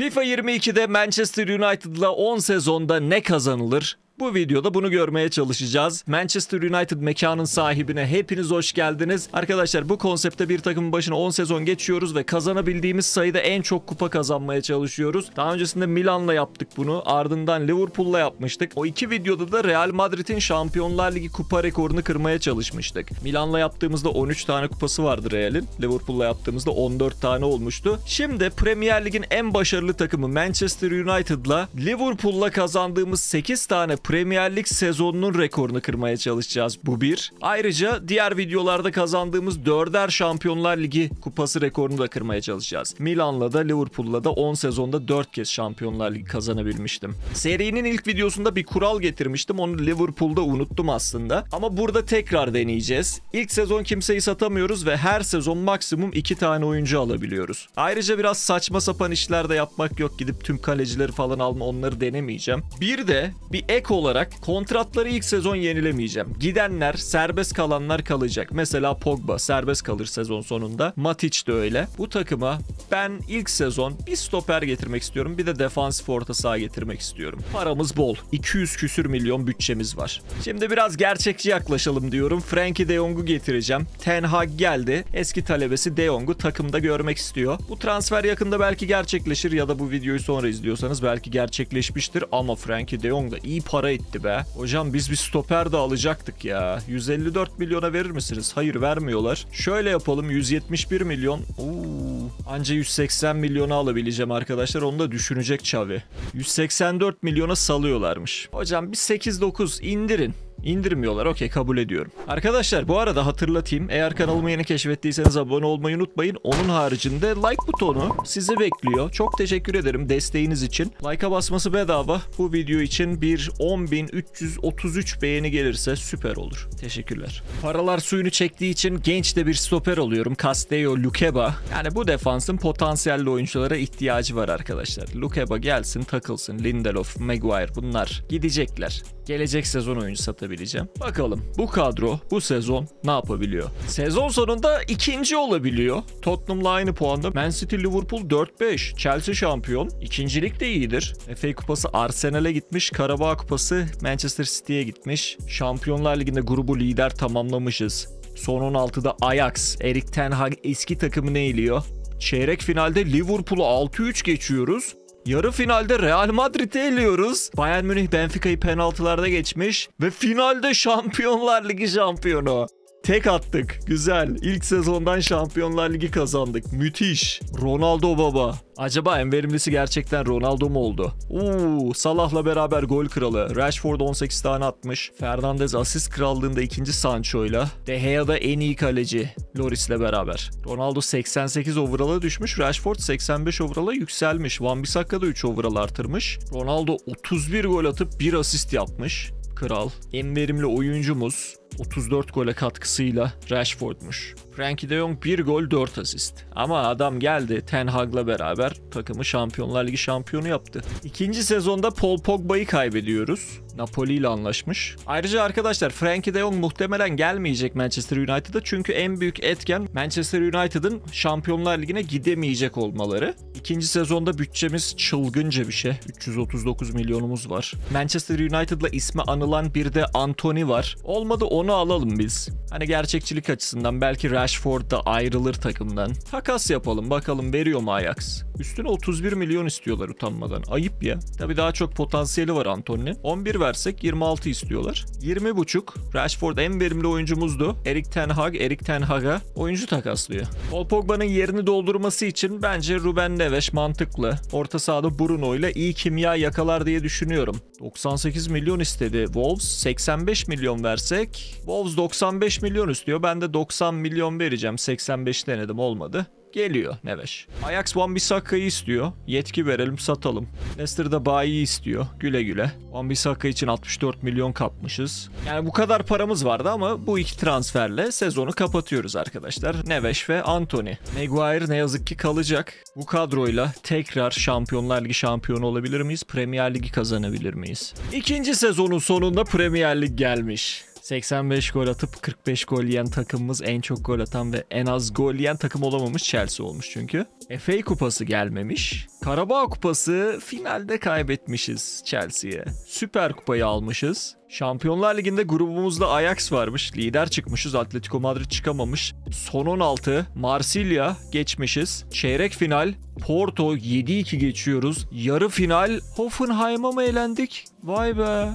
FIFA 22'de Manchester United'la 10 sezonda ne kazanılır? Bu videoda bunu görmeye çalışacağız. Manchester United mekanın sahibine hepiniz hoş geldiniz. Arkadaşlar bu konsepte bir takımın başına 10 sezon geçiyoruz ve kazanabildiğimiz sayıda en çok kupa kazanmaya çalışıyoruz. Daha öncesinde Milan'la yaptık bunu. Ardından Liverpool'la yapmıştık. O iki videoda da Real Madrid'in Şampiyonlar Ligi kupa rekorunu kırmaya çalışmıştık. Milan'la yaptığımızda 13 tane kupası vardı Real'in. Liverpool'la yaptığımızda 14 tane olmuştu. Şimdi Premier Lig'in en başarılı takımı Manchester United'la Liverpool'la kazandığımız 8 tane Premier Lig sezonunun rekorunu kırmaya çalışacağız. Bu bir. Ayrıca diğer videolarda kazandığımız 4'er Şampiyonlar Ligi kupası rekorunu da kırmaya çalışacağız. Milan'la da Liverpool'la da 10 sezonda 4 kez Şampiyonlar Ligi kazanabilmiştim. Serinin ilk videosunda bir kural getirmiştim. Onu Liverpool'da unuttum aslında. Ama burada tekrar deneyeceğiz. İlk sezon kimseyi satamıyoruz ve her sezon maksimum 2 tane oyuncu alabiliyoruz. Ayrıca biraz saçma sapan işler de yapmak yok. Gidip tüm kalecileri falan alma, onları denemeyeceğim. Bir de bir ek olarak kontratları ilk sezon yenilemeyeceğim. Gidenler, serbest kalanlar kalacak. Mesela Pogba serbest kalır sezon sonunda. Matic de öyle. Bu takıma ben ilk sezon bir stoper getirmek istiyorum. Bir de defansif orta saha getirmek istiyorum. Paramız bol. 200 küsür milyon bütçemiz var. Şimdi biraz gerçekçi yaklaşalım diyorum. Frenkie de Jong'u getireceğim. Ten Hag geldi. Eski talebesi de Jong'u takımda görmek istiyor. Bu transfer yakında belki gerçekleşir ya da bu videoyu sonra izliyorsanız belki gerçekleşmiştir. Ama Frenkie de Jong da iyi para etti be. Hocam biz bir stoper de alacaktık ya. 154 milyona verir misiniz? Hayır, vermiyorlar. Şöyle yapalım, 171 milyon. Anca 180 milyona alabileceğim arkadaşlar. Onu da düşünecek Xavi. 184 milyona salıyorlarmış. Hocam bir 8-9 indirin. İndirmiyorlar. Okey, kabul ediyorum. Arkadaşlar bu arada hatırlatayım. Eğer kanalımı yeni keşfettiyseniz abone olmayı unutmayın. Onun haricinde like butonu sizi bekliyor. Çok teşekkür ederim desteğiniz için. Like'a basması bedava. Bu video için bir 10.333 beğeni gelirse süper olur. Teşekkürler. Paralar suyunu çektiği için genç de bir stoper alıyorum. Castello, Lukeba. Yani bu defansın potansiyelli oyunculara ihtiyacı var arkadaşlar. Lukeba gelsin, takılsın. Lindelof, Maguire, bunlar gidecekler. Gelecek sezon oyuncu satabileceğim. Bakalım bu kadro bu sezon ne yapabiliyor? Sezon sonunda ikinci olabiliyor. Tottenham'la aynı puanda. Man City, Liverpool 4-5. Chelsea şampiyon. İkincilik de iyidir. FA Kupası Arsenal'e gitmiş. Karabağ Kupası Manchester City'ye gitmiş. Şampiyonlar Ligi'nde grubu lider tamamlamışız. Son 16'da Ajax. Erik Ten Hag eski takımını eğiliyor. Çeyrek finalde Liverpool'u 6-3 geçiyoruz. Yarı finalde Real Madrid'i eliyoruz. Bayern Münih Benfica'yı penaltılarda geçmiş. Ve finalde Şampiyonlar Ligi şampiyonu. Tek attık. Güzel. İlk sezondan Şampiyonlar Ligi kazandık. Müthiş. Ronaldo baba. Acaba en verimlisi gerçekten Ronaldo mu oldu? Salah'la beraber gol kralı. Rashford 18 tane atmış. Fernandes asist krallığında ikinci Sancho'yla. De Gea'da en iyi kaleci Loris'le beraber. Ronaldo 88 overall'a düşmüş. Rashford 85 overall'a yükselmiş. Van Bissaka da 3 overall artırmış. Ronaldo 31 gol atıp 1 asist yapmış. Kral. En verimli oyuncumuz 34 gole katkısıyla Rashford'muş. Frenkie de Jong 1 gol 4 asist. Ama adam geldi Ten Hag'la beraber takımı Şampiyonlar Ligi şampiyonu yaptı. İkinci sezonda Paul Pogba'yı kaybediyoruz. Napoli ile anlaşmış. Ayrıca arkadaşlar Frenkie de Jong muhtemelen gelmeyecek Manchester United'a. Çünkü en büyük etken Manchester United'ın Şampiyonlar Ligi'ne gidemeyecek olmaları. İkinci sezonda bütçemiz çılgınca bir şey. 339 milyonumuz var. Manchester United'la ismi anılan bir de Antony var. Olmadı onu alalım biz. Hani gerçekçilik açısından belki Rashford da ayrılır takımdan. Takas yapalım bakalım veriyor mu Ajax? Üstüne 31 milyon istiyorlar utanmadan. Ayıp ya. Tabii daha çok potansiyeli var Antony'nin. 11 versek 26 istiyorlar. 20.5. Rashford en verimli oyuncumuzdu. Erik Ten Hag'a oyuncu takaslıyor. Paul Pogba'nın yerini doldurması için bence Ruben Neves mantıklı. Orta sahada Bruno ile iyi kimya yakalar diye düşünüyorum. 98 milyon istedi Wolves. 85 milyon versek Wolves 95 milyon istiyor. Ben de 90 milyon vereceğim. 85 denedim, olmadı. Geliyor Neves. Ajax Van Bissaka'yı istiyor. Yetki verelim satalım. Leicester'da Bayi istiyor. Güle güle. Van Bissaka için 64 milyon kapmışız. Yani bu kadar paramız vardı ama bu iki transferle sezonu kapatıyoruz arkadaşlar. Neves ve Antony. Maguire ne yazık ki kalacak. Bu kadroyla tekrar Şampiyonlar Ligi şampiyonu olabilir miyiz? Premier Ligi kazanabilir miyiz? İkinci sezonun sonunda Premier Lig gelmiş. 85 gol atıp 45 gol yiyen takımımız en çok gol atan ve en az gol yiyen takım olamamış Chelsea olmuş çünkü. FA Kupası gelmemiş. Karabağ Kupası finalde kaybetmişiz Chelsea'ye. Süper Kupayı almışız. Şampiyonlar Ligi'nde grubumuzda Ajax varmış. Lider çıkmışız. Atletico Madrid çıkamamış. Son 16. Marsilya geçmişiz. Çeyrek final. Porto 7-2 geçiyoruz. Yarı final. Hoffenheim'a mı elendik? Vay be.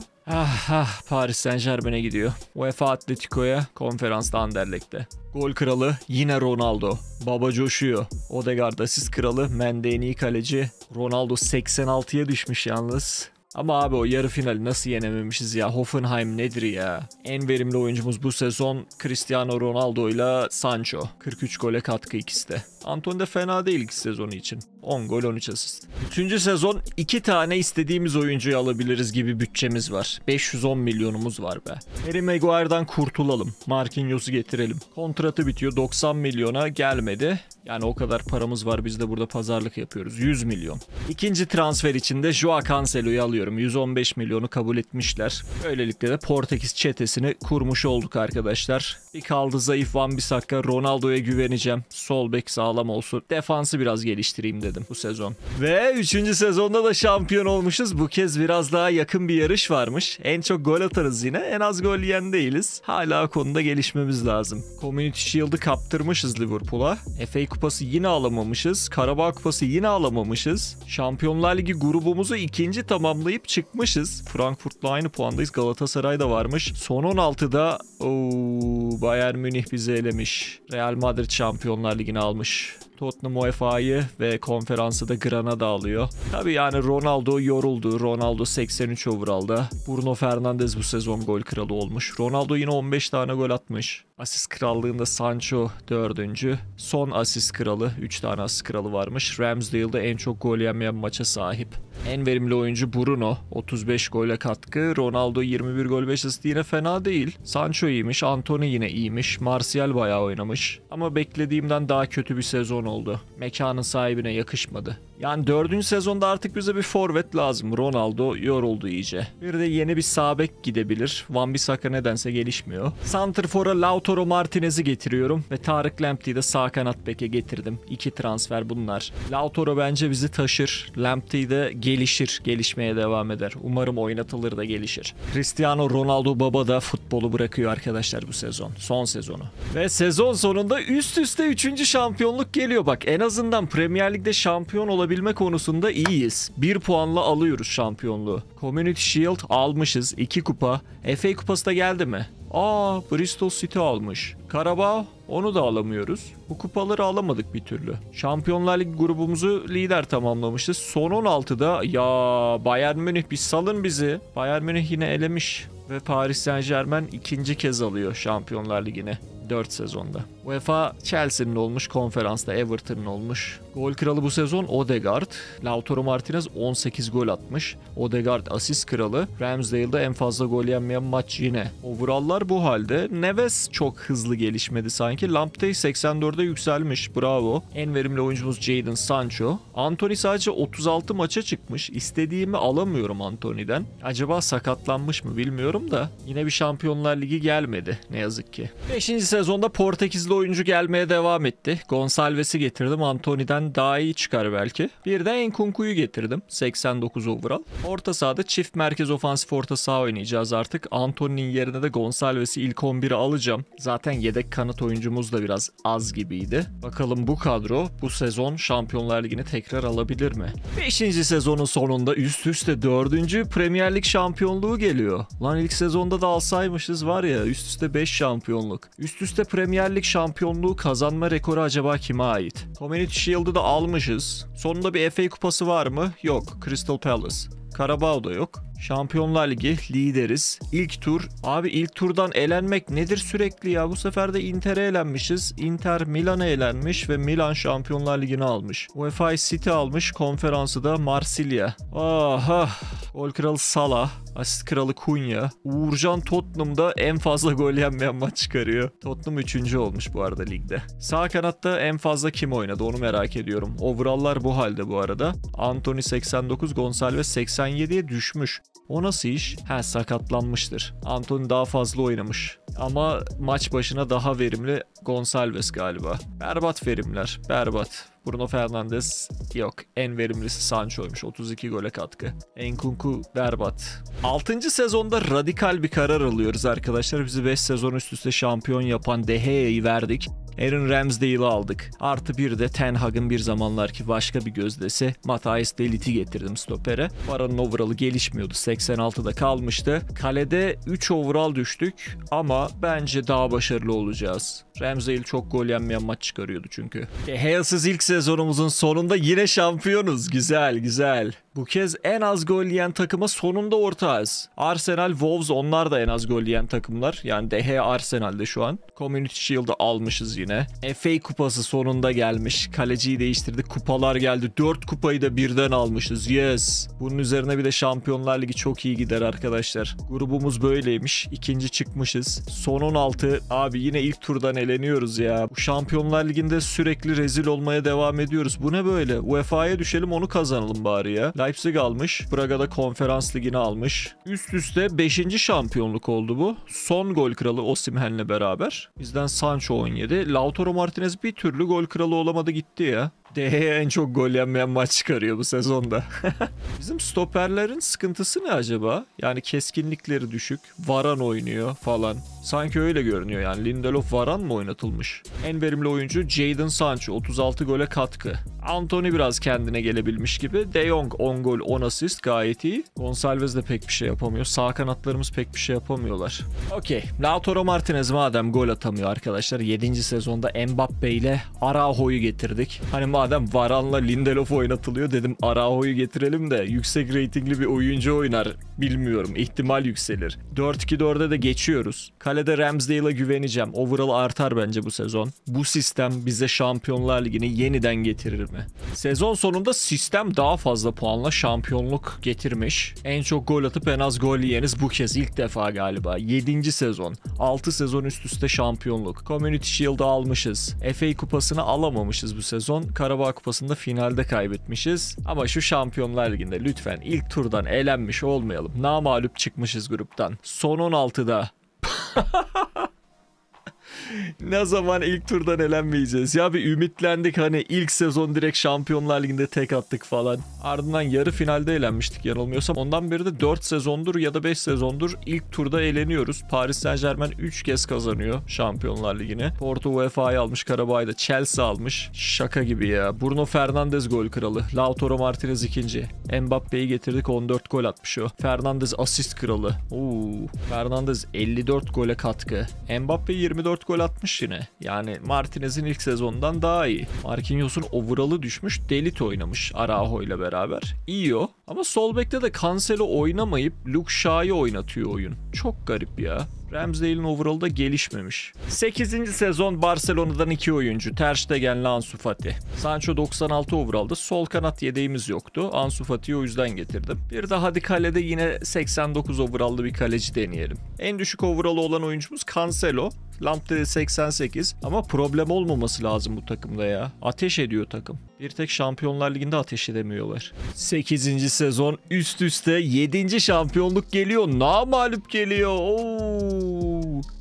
Paris Saint-Germain'e gidiyor. UEFA Atletico'ya, konferansta Anderlecht'te. Gol kralı yine Ronaldo. Baba coşuyor. Odegaard asist kralı, Mendy en iyi kaleci. Ronaldo 86'ya düşmüş yalnız. Ama abi o yarı finali nasıl yenememişiz ya? Hoffenheim nedir ya? En verimli oyuncumuz bu sezon Cristiano Ronaldo ile Sancho. 43 gole katkı ikisi de. Antony de fena değil ilk sezonu için. 10 gol 13 asist. 3. sezon 2 tane istediğimiz oyuncuyu alabiliriz gibi bütçemiz var. 510 milyonumuz var be. Harry Maguire'dan kurtulalım. Marquinhos'u getirelim. Kontratı bitiyor. 90 milyona gelmedi. Yani o kadar paramız var, biz de burada pazarlık yapıyoruz. 100 milyon. 2. transfer içinde Joao Cancelo'yu alıyorum. 115 milyonu kabul etmişler. Böylelikle de Portekiz çetesini kurmuş olduk arkadaşlar. Bir kaldı zayıf Van Bissaka. Ronaldo'ya güveneceğim. Sol bek sağlam olsun. Defansı biraz geliştireyim dedim bu sezon. Ve 3. sezonda da şampiyon olmuşuz. Bu kez biraz daha yakın bir yarış varmış. En çok gol atarız yine. En az gol yiyen değiliz. Hala konuda gelişmemiz lazım. Community Shield'ı kaptırmışız Liverpool'a. FA Kupası yine alamamışız. Karabağ Kupası yine alamamışız. Şampiyonlar Ligi grubumuzu 2. tamamlayıp çıkmışız. Frankfurt'la aynı puandayız. Galatasaray da varmış. Son 16'da Bayern Münih bizi elemiş. Real Madrid Şampiyonlar Ligi'ni almış. Tottenham UEFA'yı ve konferansı da Granada alıyor. Tabi yani Ronaldo yoruldu. Ronaldo 83 overall'da. Bruno Fernandes bu sezon gol kralı olmuş. Ronaldo yine 15 tane gol atmış. Asist krallığında Sancho 4. Son asist kralı. 3 tane asist kralı varmış. Ramsdale'da en çok gol yemeyen maça sahip. En verimli oyuncu Bruno. 35 gole katkı. Ronaldo 21 gol 5 asist, yine fena değil. Sancho iyiymiş. Antony yine iyiymiş. Martial bayağı oynamış. Ama beklediğimden daha kötü bir sezon oldu. Mekanın sahibine yakışmadı. Yani 4. sezonda artık bize bir forvet lazım. Ronaldo yoruldu iyice. Bir de yeni bir sağ bek gidebilir. Van Bissaka nedense gelişmiyor. Santrfor'a Lautaro Martinez'i getiriyorum. Ve Tarık Lamptey'i de sağ kanat beke getirdim. 2 transfer bunlar. Lautaro bence bizi taşır. Lamptey de gelişir. Gelişmeye devam eder. Umarım oynatılır da gelişir. Cristiano Ronaldo baba da futbolu bırakıyor arkadaşlar bu sezon. Son sezonu. Ve sezon sonunda üst üste 3. şampiyonluk geliyor. Bak en azından Premier Lig'de şampiyon olabilme konusunda iyiyiz. 1 puanla alıyoruz şampiyonluğu. Community Shield almışız. 2 kupa. FA Kupası da geldi mi? Bristol City almış. Karabağ, onu da alamıyoruz. Bu kupaları alamadık bir türlü. Şampiyonlar Ligi grubumuzu lider tamamlamışız. Son 16'da ya Bayern Münih bir salın bizi. Bayern Münih yine elemiş. Ve Paris Saint-Germain 2. kez alıyor Şampiyonlar Ligi'ni. 4 sezonda. UEFA Chelsea'nin olmuş, konferansta Everton'ın olmuş. Gol kralı bu sezon Odegaard. Lautaro Martinez 18 gol atmış. Odegaard asist kralı. Ramsdale'da en fazla gol yenmeyen maç yine. Overall'lar bu halde. Neves çok hızlı gelişmedi sanki. Lamptey 84'e yükselmiş. Bravo. En verimli oyuncumuz Jadon Sancho. Antony sadece 36 maça çıkmış. İstediğimi alamıyorum Antony'den. Acaba sakatlanmış mı bilmiyorum da. Yine bir Şampiyonlar Ligi gelmedi ne yazık ki. 5. sezonda Portekizli oyuncu gelmeye devam etti. Gonçalves'i getirdim. Antony'den daha iyi çıkar belki. Bir de Nkunku'yu getirdim. 89 overall. Orta sahada çift merkez ofansif orta saha oynayacağız artık. Antony'nin yerine de Gonçalves'i ilk 11'e alacağım. Zaten yedek kanat oyuncumuz da biraz az gibiydi. Bakalım bu kadro bu sezon Şampiyonlar Ligi'ni tekrar alabilir mi? 5. sezonun sonunda üst üste 4. Premier Lig şampiyonluğu geliyor. Lan ilk sezonda da alsaymışız var ya, üst üste 5 şampiyonluk. Üst üste Premier Lig şampiyonluğu kazanma rekoru acaba kime ait? Community Shield'ı da almışız. Sonunda bir FA Kupası var mı? Yok. Crystal Palace. Karabağ'da yok. Şampiyonlar Ligi lideriz. İlk tur. Abi ilk turdan elenmek nedir sürekli ya? Bu sefer de Inter'e elenmişiz. Inter Milan'a elenmiş ve Milan Şampiyonlar Ligi'ni almış. UEFA City almış. Konferansı da Marsilya. Gol kralı Salah. Asist kralı Kunya. Uğurcan Tottenham'da en fazla gol yenmeyen maç çıkarıyor. Tottenham 3. olmuş bu arada ligde. Sağ kanatta en fazla kim oynadı onu merak ediyorum. Overall'lar bu halde bu arada. Antony 89, Gonçalves 80 %87'ye düşmüş. O nasıl iş? Ha, sakatlanmıştır. Antony daha fazla oynamış. Ama maç başına daha verimli Gonçalves galiba. Berbat verimler, berbat. Bruno Fernandes yok. En verimlisi Sancho'ymuş. 32 gole katkı. Nkunku berbat. 6. sezonda radikal bir karar alıyoruz arkadaşlar. Bizi 5 sezon üst üste şampiyon yapan De Gea'yı verdik. Aaron Ramsdale'ı aldık. Artı bir de Ten Hag'ın bir zamanlarki başka bir gözdesi Matthijs de Ligt'i getirdim stopere. Paranın overall'ı gelişmiyordu. 86'da kalmıştı. Kalede 3 overall düştük ama bence daha başarılı olacağız. Ramsdale çok gol yenmeyen maç çıkarıyordu çünkü. De Gea'sız ilk sezonumuzun sonunda yine şampiyonuz. Güzel güzel. Bu kez en az gol yiyen takıma sonunda ortağız. Arsenal, Wolves, onlar da en az gol yiyen takımlar. Yani De Gea Arsenal'de şu an. Community Shield'ı almışız yine. FA Kupası sonunda gelmiş. Kaleciyi değiştirdik. Kupalar geldi. 4 kupayı da birden almışız. Yes. Bunun üzerine bir de Şampiyonlar Ligi çok iyi gider arkadaşlar. Grubumuz böyleymiş. İkinci çıkmışız. Son 16. Abi yine ilk turdan eleniyoruz ya. Bu Şampiyonlar Ligi'nde sürekli rezil olmaya devam ediyoruz. Bu ne böyle? UEFA'ya düşelim, onu kazanalım bari ya. Leipzig almış. Praga'da Konferans Ligi'ni almış. Üst üste 5. şampiyonluk oldu bu. Son gol kralı Osimhen'le beraber. Bizden Sancho 17. Lautaro Martinez bir türlü gol kralı olamadı, gitti ya. De Gea en çok gol yenmeyen maç çıkarıyor bu sezonda. Bizim stoperlerin sıkıntısı ne acaba? Yani keskinlikleri düşük. Varan oynuyor falan. Sanki öyle görünüyor yani. Lindelof, Varan mı oynatılmış? En verimli oyuncu Jadon Sancho. 36 gole katkı. Antony biraz kendine gelebilmiş gibi. De Jong 10 gol 10 asist, gayet iyi. Gonçalves de pek bir şey yapamıyor. Sağ kanatlarımız pek bir şey yapamıyorlar. Okey. Lautaro Martinez madem gol atamıyor arkadaşlar. 7. sezonda Mbappe ile Araujo'yu getirdik. Hani madem Varan'la Lindelof oynatılıyor, dedim Araujo'yu getirelim de yüksek reytingli bir oyuncu oynar. Bilmiyorum, ihtimal yükselir. 4-2-4'e de geçiyoruz. Kalede Ramsdale'a güveneceğim. Overall artar bence bu sezon. Bu sistem bize Şampiyonlar Ligi'ni yeniden getirir mi? Sezon sonunda sistem daha fazla puanla şampiyonluk getirmiş. En çok gol atıp en az gol yiyeniz bu kez ilk defa galiba. 7. sezon. 6 sezon üst üste şampiyonluk. Community Shield'ı almışız. FA Kupası'nı alamamışız bu sezon. Karabağ Kupası'nda finalde kaybetmişiz. Ama şu Şampiyonlar Ligi'nde lütfen ilk turdan elenmiş olmayalım. Namağlup çıkmışız gruptan. Son 16'da. Ne zaman ilk turdan elenmeyeceğiz? Ya bir ümitlendik, hani ilk sezon direkt Şampiyonlar Ligi'nde tek attık falan. Ardından yarı finalde elenmiştik yanılmıyorsam. Ondan beri de 4 sezondur ya da 5 sezondur ilk turda eleniyoruz. Paris Saint-Germain 3 kez kazanıyor Şampiyonlar Ligi'ni. Porto UEFA'yı almış, Karabağ'da Chelsea almış. Şaka gibi ya. Bruno Fernandes gol kralı. Lautaro Martinez ikinci. Mbappe'yi getirdik, 14 gol atmış o. Fernandes asist kralı. Fernandes 54 gole katkı. Mbappe 24 gol atmış yine. Yani Martinez'in ilk sezondan daha iyi. Marquinhos'un overall'ı düşmüş. Delit oynamış Araujo ile beraber. İyi o. Ama sol bekte de Cancelo oynamayıp Luke Shaw'ı oynatıyor oyun. Çok garip ya. Ramsdale'in overall'ı da gelişmemiş. 8. sezon Barcelona'dan 2 oyuncu. Ter Stegen'le Ansu Fati. Sancho 96 overall'da. Sol kanat yedeğimiz yoktu. Ansu Fati'yi o yüzden getirdim. Bir de hadi kalede yine 89 overall'lı bir kaleci deneyelim. En düşük overall'ı olan oyuncumuz Cancelo. Lamptey 88 ama problem olmaması lazım bu takımda ya. Ateş ediyor takım. Bir tek Şampiyonlar Ligi'nde ateş edemiyorlar. 8. sezon üst üste 7. şampiyonluk geliyor. Namağlup geliyor.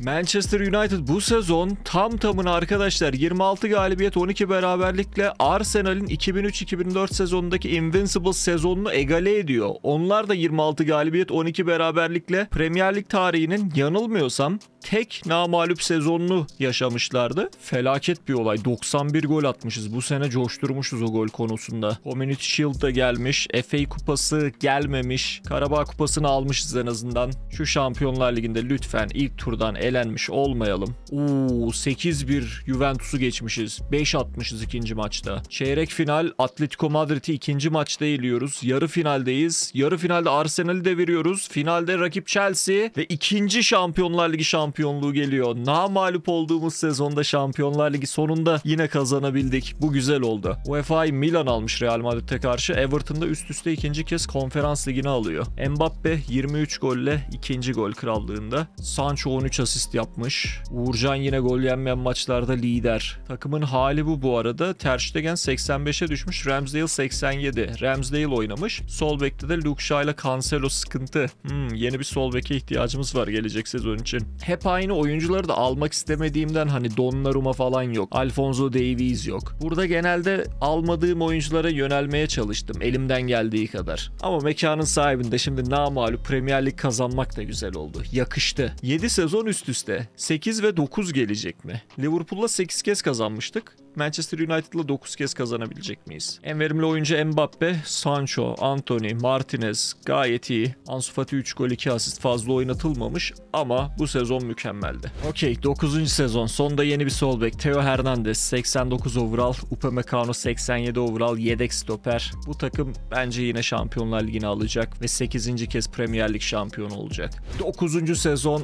Manchester United bu sezon tam tamına arkadaşlar 26 galibiyet 12 beraberlikle Arsenal'in 2003-2004 sezonundaki Invincible sezonunu egale ediyor. Onlar da 26 galibiyet 12 beraberlikle Premier Lig tarihinin, yanılmıyorsam, tek namağlup sezonunu yaşamışlardı. Felaket bir olay. 91 gol atmışız. Bu sene coşturmuşuz o gol konusunda. Community Shield da gelmiş. FA Kupası gelmemiş. Karabağ Kupası'nı almışız en azından. Şu Şampiyonlar Ligi'nde lütfen ilk turdan elenmiş olmayalım. 8-1 Juventus'u geçmişiz. 5 atmışız ikinci maçta. Çeyrek final Atletico Madrid'i ikinci maçta eliyoruz. Yarı finaldeyiz. Yarı finalde Arsenal'i deviriyoruz. Finalde rakip Chelsea ve ikinci Şampiyonlar Ligi şampiyonu şampiyonluğu geliyor. Namağlup olduğumuz sezonda Şampiyonlar Ligi sonunda yine kazanabildik. Bu güzel oldu. UEFA'yı Milan almış Real Madrid'e karşı. Everton'da üst üste ikinci kez Konferans Ligi'ni alıyor. Mbappe 23 golle ikinci gol krallığında. Sancho 13 asist yapmış. Uğurcan yine gol yenmeyen maçlarda lider. Takımın hali bu arada. Ter Stegen 85'e düşmüş. Ramsdale 87. Ramsdale oynamış. Sol bekte de Luke Shaw ile Cancelo sıkıntı. Yeni bir sol beke ihtiyacımız var gelecek sezon için. Hep aynı oyuncuları da almak istemediğimden hani Donnarumma falan yok. Alphonso Davies yok. Burada genelde almadığım oyunculara yönelmeye çalıştım. Elimden geldiği kadar. Ama mekanın sahibinde şimdi namağlup Premier Lig kazanmak da güzel oldu. Yakıştı. 7 sezon üst üste. 8 ve 9 gelecek mi? Liverpool'la 8 kez kazanmıştık. Manchester United'la 9 kez kazanabilecek miyiz? En verimli oyuncu Mbappe, Sancho, Antony, Martinez gayet iyi. Ansu Fati 3 gol 2 asist fazla oynatılmamış ama bu sezon mükemmeldi. Okey, 9. sezon sonda yeni bir sol bek. Theo Hernandez 89 overall, Upamecano 87 overall yedek stoper. Bu takım bence yine Şampiyonlar Ligi'ni alacak ve 8. kez Premier Lig şampiyonu olacak. 9. sezon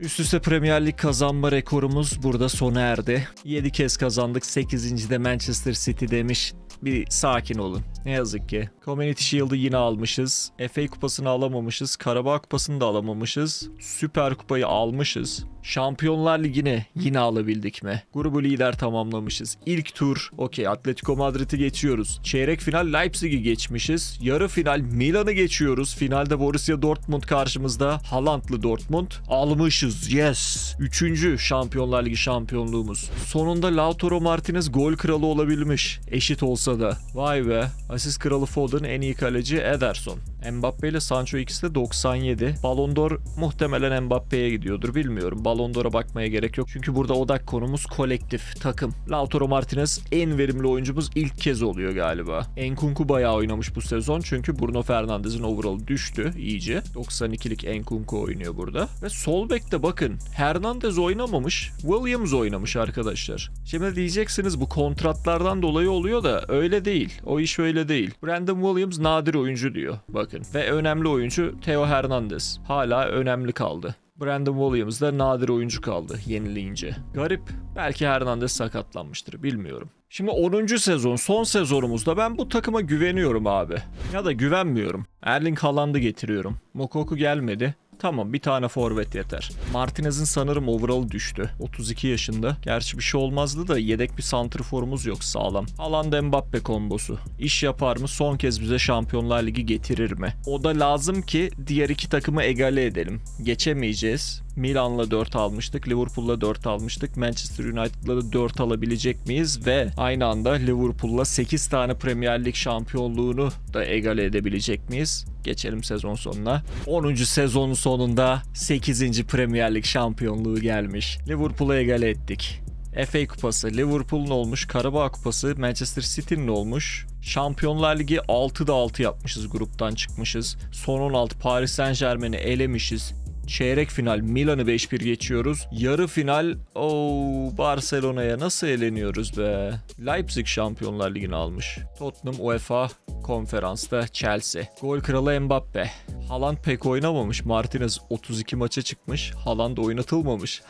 üst üste Premier Lig kazanma rekorumuz burada sona erdi. 7 kez kazandık. 8. de Manchester City demiş. Bir sakin olun. Ne yazık ki. Community Shield'ı yine almışız. FA Kupası'nı alamamışız. Karabağ Kupası'nı da alamamışız. Süper Kupayı almışız. Şampiyonlar Ligi'ni yine alabildik mi? Grubu lider tamamlamışız. İlk tur. Okey, Atletico Madrid'i geçiyoruz. Çeyrek final Leipzig'i geçmişiz. Yarı final Milan'ı geçiyoruz. Finalde Borussia Dortmund karşımızda. Haaland'lı Dortmund. Almışız. Yes. 3. Şampiyonlar Ligi şampiyonluğumuz. Sonunda Lautaro Martinez gol kralı olabilmiş. Eşit olsa da. Vay be. Asist kralı Foden, en iyi kaleci Ederson. Mbappe ile Sancho ikisi de 97. Ballon d'Or muhtemelen Mbappe'ye gidiyordur. Bilmiyorum. Ballon d'Or'a bakmaya gerek yok. Çünkü burada odak konumuz kolektif, takım. Lautaro Martinez en verimli oyuncumuz ilk kez oluyor galiba. Nkunku bayağı oynamış bu sezon. Çünkü Bruno Fernandes'in overall'ı düştü iyice. 92'lik Nkunku oynuyor burada. Ve sol bekte bakın. Hernandez oynamamış. Williams oynamış arkadaşlar. Şimdi diyeceksiniz bu kontratlardan dolayı oluyor da öyle değil. O iş öyle değil. Brandon Williams nadir oyuncu diyor. Bakın. Ve önemli oyuncu Theo Hernandez. Hala önemli kaldı. Brandon Williams da nadir oyuncu kaldı yenileyince. Garip. Belki Hernandez sakatlanmıştır. Bilmiyorum. Şimdi 10. sezon, son sezonumuzda ben bu takıma güveniyorum abi. Ya da güvenmiyorum. Erling Haaland'ı getiriyorum. Mokoku gelmedi. Tamam, bir tane forvet yeter. Martinez'in sanırım overall'ı düştü. 32 yaşında. Gerçi bir şey olmazdı da yedek bir santrforumuz yok sağlam. Haaland Mbappe kombosu. İş yapar mı? Son kez bize Şampiyonlar Ligi getirir mi? O da lazım ki diğer iki takımı egale edelim. Geçemeyeceğiz. Milan'la 4 almıştık. Liverpool'la 4 almıştık. Manchester United'la da 4 alabilecek miyiz? Ve aynı anda Liverpool'la 8 tane Premier Lig şampiyonluğunu da egale edebilecek miyiz? Geçelim sezon sonuna. 10. sezonun sonunda 8. Premier Lig şampiyonluğu gelmiş. Liverpool'a egale ettik. FA Kupası Liverpool'un olmuş. Karabağ Kupası Manchester City'nin olmuş. Şampiyonlar Ligi 6'da 6 yapmışız. Gruptan çıkmışız. Son 16 Paris Saint Germain'i elemişiz. Çeyrek final Milan'ı 5-1 geçiyoruz. Yarı final Barcelona'ya nasıl eleniyoruz be? Leipzig Şampiyonlar Ligi'ni almış. Tottenham UEFA konferansta Chelsea. Gol kralı Mbappe. Haaland pek oynamamış. Martinez 32 maça çıkmış. Haaland oynatılmamış.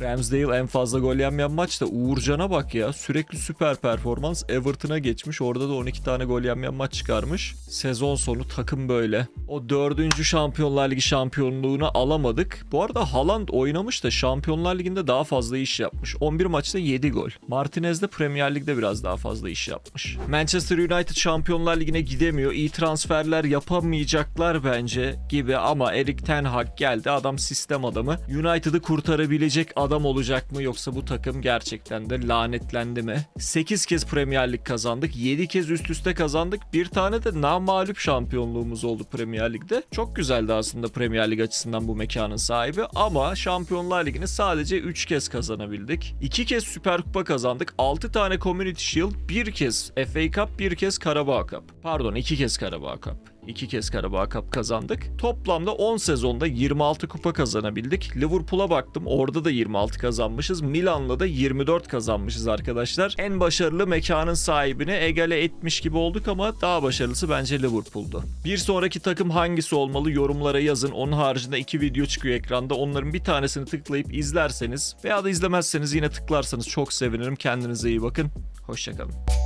Ramsdale en fazla gol yenmeyen maçta. Uğurcan'a bak ya. Sürekli süper performans. Everton'a geçmiş. Orada da 12 tane gol yenmeyen maç çıkarmış. Sezon sonu takım böyle. O 4. Şampiyonlar Ligi şampiyonluğunu alamadık. Bu arada Haaland oynamış da Şampiyonlar Ligi'nde daha fazla iş yapmış. 11 maçta 7 gol. Martinez de Premier Lig'de biraz daha fazla iş yapmış. Manchester United Şampiyonlar Ligi'ne gidemiyor. İyi transferler yapamayacaklar bence gibi ama Erik Ten Hag geldi. Adam sistem adamı. United'ı kurtarabilecek adam olacak mı? Yoksa bu takım gerçekten de lanetlendi mi? 8 kez Premier Lig kazandık. 7 kez üst üste kazandık. Bir tane de namağlup şampiyonluğumuz oldu Premier Lig'de. Çok güzeldi aslında Premier Lig açısından bu mekanın sahibi ama Şampiyonlar Ligi'ni sadece 3 kez kazanabildik. 2 kez Süper Kupa kazandık. 6 tane Community Shield, 1 kez FA Cup, 1 kez Karabağ Cup. Pardon, 2 kez Karabağ Cup. 2 kez Karabağ Cup kazandık. Toplamda 10 sezonda 26 kupa kazanabildik. Liverpool'a baktım, orada da 26 kazanmışız. Milan'la da 24 kazanmışız arkadaşlar. En başarılı mekanın sahibini egale etmiş gibi olduk ama daha başarılısı bence Liverpool'du. Bir sonraki takım hangisi olmalı yorumlara yazın. Onun haricinde 2 video çıkıyor ekranda. Onların bir tanesini tıklayıp izlerseniz veya da izlemezseniz yine tıklarsanız çok sevinirim. Kendinize iyi bakın. Hoşçakalın.